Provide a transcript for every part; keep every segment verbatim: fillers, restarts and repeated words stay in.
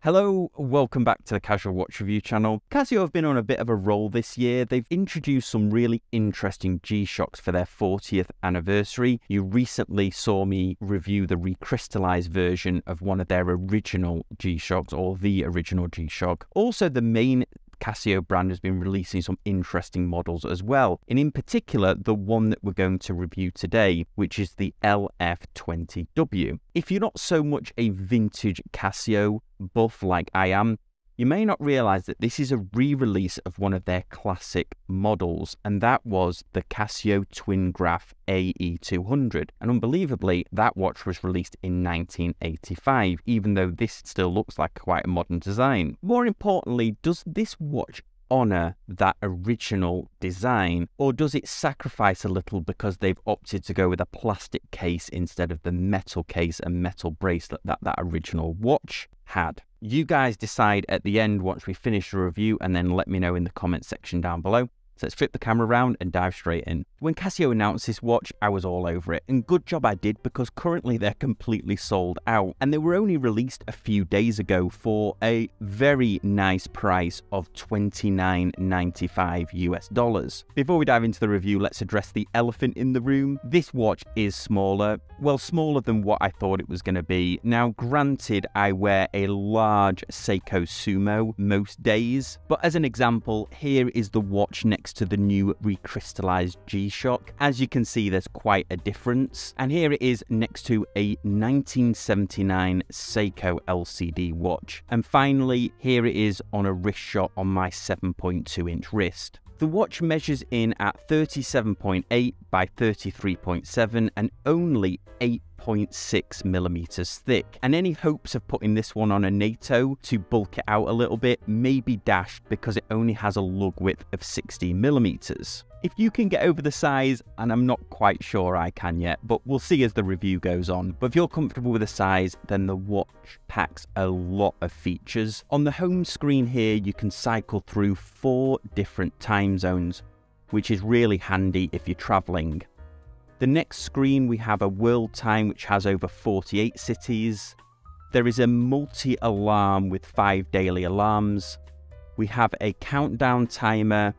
Hello, welcome back to the Casual Watch Review channel. Casio have been on a bit of a roll this year. They've introduced some really interesting G-Shocks for their fortieth anniversary. You recently saw me review the recrystallized version of one of their original G-Shocks, or the original G-Shock. Also, the main Casio brand has been releasing some interesting models as well, and in particular the one that we're going to review today, which is the L F twenty W. If you're not so much a vintage Casio buff like I am, you may not realize that this is a re-release of one of their classic models, and that was the Casio Twin Graph A E two hundred. And unbelievably, that watch was released in nineteen eighty-five, even though this still looks like quite a modern design. More importantly, does this watch honor that original design, or does it sacrifice a little because they've opted to go with a plastic case instead of the metal case and metal bracelet that that original watch had? You guys decide at the end once we finish the review, and then let me know in the comment section down below. So let's flip the camera around and dive straight in. When Casio announced this watch, I was all over it, and good job I did, because currently they're completely sold out, and they were only released a few days ago for a very nice price of twenty-nine ninety-five US dollars. Before we dive into the review, let's address the elephant in the room. This watch is smaller, well, smaller than what I thought it was going to be. Now, granted, I wear a large Seiko Sumo most days, but as an example, here is the watch next to the new recrystallized G-Shock. As you can see, there's quite a difference, and here it is next to a nineteen seventy-nine Seiko L C D watch, and finally here it is on a wrist shot on my seven point two inch wrist. The watch measures in at thirty-seven point eight by thirty-three point seven and only eight point six millimeters thick, and any hopes of putting this one on a NATO to bulk it out a little bit may be dashed, because it only has a lug width of sixty millimeters. If you can get over the size, and I'm not quite sure I can yet, but we'll see as the review goes on. But if you're comfortable with the size, then the watch packs a lot of features. On the home screen here, you can cycle through four different time zones, which is really handy if you're traveling. The next screen, we have a world time, which has over forty-eight cities. There is a multi-alarm with five daily alarms. We have a countdown timer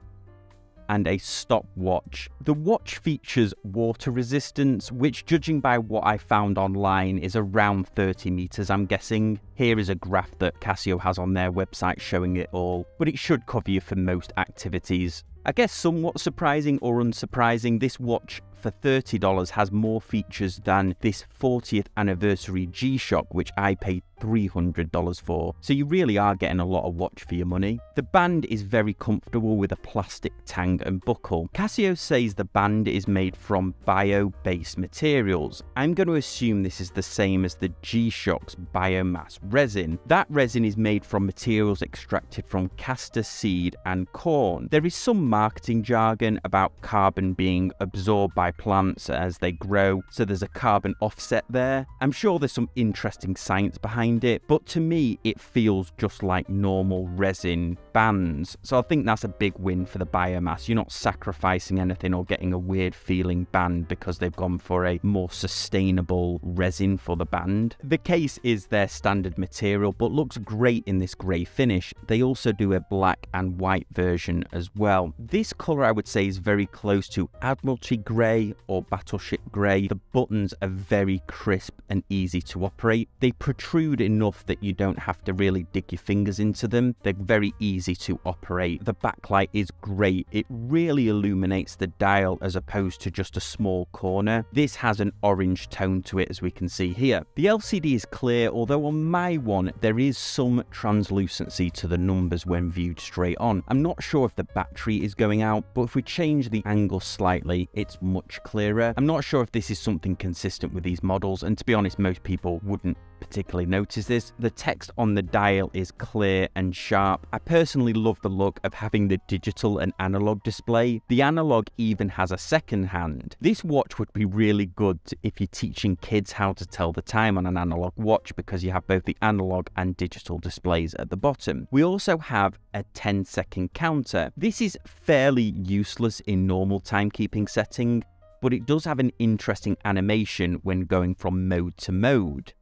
and a stopwatch. The watch features water resistance, which, judging by what I found online, is around thirty meters, I'm guessing. Here is a graph that Casio has on their website showing it all, but it should cover you for most activities. I guess somewhat surprising or unsurprising, this watch for thirty dollars has more features than this fortieth anniversary G-Shock, which I paid three hundred dollars for, so you really are getting a lot of watch for your money. The band is very comfortable with a plastic tang and buckle. Casio says the band is made from bio-based materials. I'm going to assume this is the same as the G-Shock's biomass resin. That resin is made from materials extracted from castor seed and corn. There is some marketing jargon about carbon being absorbed by plants as they grow, so there's a carbon offset there. I'm sure there's some interesting science behind it, but to me it feels just like normal resin bands, so I think that's a big win for the biomass. You're not sacrificing anything or getting a weird feeling band because they've gone for a more sustainable resin for the band. The case is their standard material, but looks great in this grey finish. They also do a black and white version as well. This colour, I would say, is very close to Admiralty grey or Battleship grey. The buttons are very crisp and easy to operate. They protrude enough that you don't have to really dig your fingers into them. They're very easy to operate. The backlight is great. It really illuminates the dial as opposed to just a small corner. This has an orange tone to it, as we can see here. The L C D is clear, although on my one there is some translucency to the numbers when viewed straight on. I'm not sure if the battery is going out, but if we change the angle slightly, it's much clearer. I'm not sure if this is something consistent with these models, and to be honest, most people wouldn't particularly notice this. The text on the dial is clear and sharp. I personally love the look of having the digital and analog display. The analog even has a second hand. This watch would be really good if you're teaching kids how to tell the time on an analog watch, because you have both the analog and digital displays at the bottom. We also have a ten second counter. This is fairly useless in normal timekeeping setting, but it does have an interesting animation when going from mode to mode.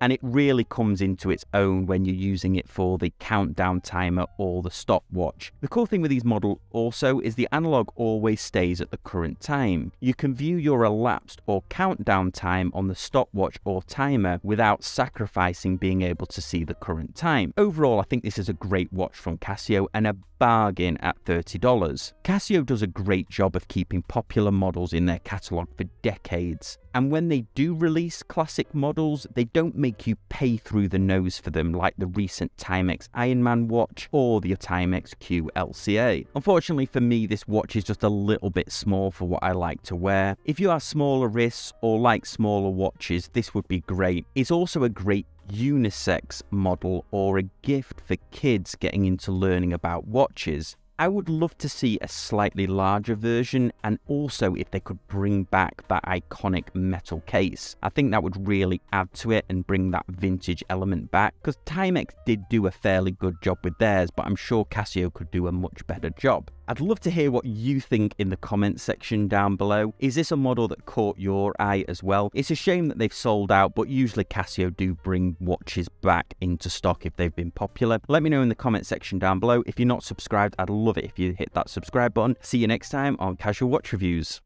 and it really comes into its own when you're using it for the countdown timer or the stopwatch. The cool thing with these models also is the analog always stays at the current time. You can view your elapsed or countdown time on the stopwatch or timer without sacrificing being able to see the current time. Overall, I think this is a great watch from Casio and a bargain at thirty dollars. Casio does a great job of keeping popular models in their catalogue for decades, and when they do release classic models, they don't make you pay through the nose for them like the recent Timex Ironman watch or the Timex Q L C A. Unfortunately for me, this watch is just a little bit small for what I like to wear. If you have smaller wrists or like smaller watches, this would be great. It's also a great unisex model or a gift for kids getting into learning about watches. I would love to see a slightly larger version, and also if they could bring back that iconic metal case. I think that would really add to it and bring that vintage element back, because Timex did do a fairly good job with theirs, but I'm sure Casio could do a much better job. I'd love to hear what you think in the comments section down below. Is this a model that caught your eye as well? It's a shame that they've sold out, but usually Casio do bring watches back into stock if they've been popular. Let me know in the comments section down below. If you're not subscribed, I'd love it if you hit that subscribe button. See you next time on Casual Watch Reviews.